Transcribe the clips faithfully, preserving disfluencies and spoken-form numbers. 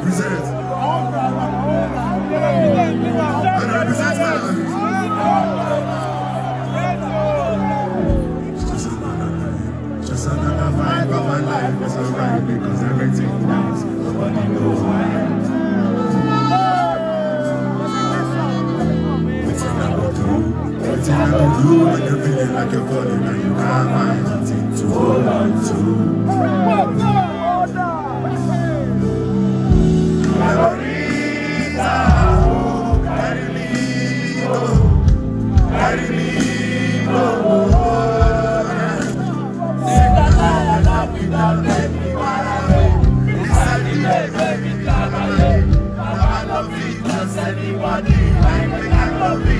represents. That represents my life. Just another life. Just another fight, but my life is alright because everything counts. Nobody knows why. Everything I can do, like a feeling like a body, now you can't find nothing to hold on to. Margarita, oh, Carilino, Carilino, oh, Senta la la vida, baby, parale, Isabile, baby, parale, I love it, does anybody, I think I love it.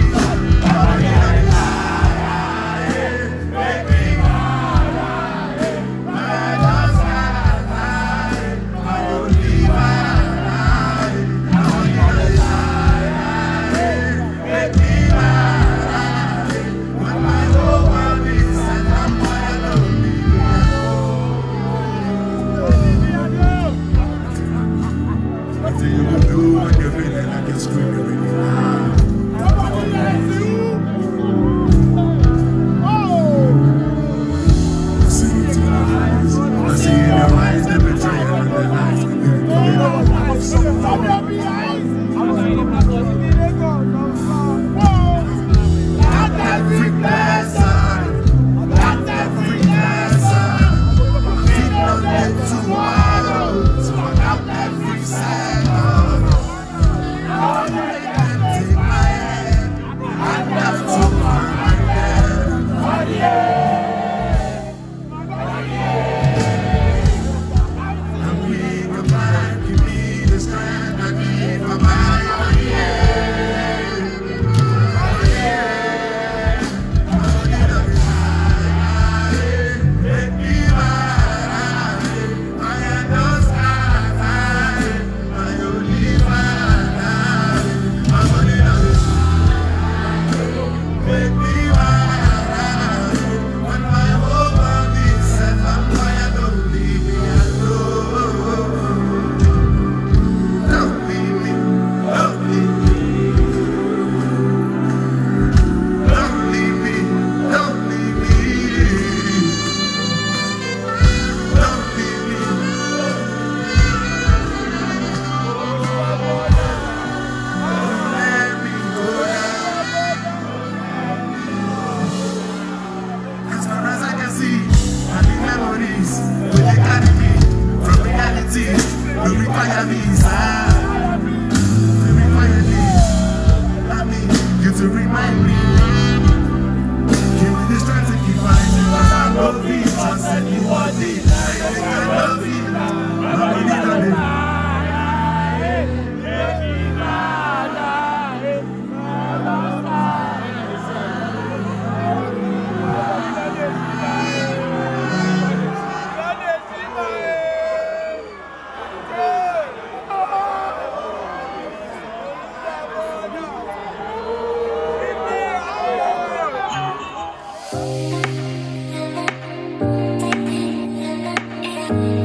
Thank you.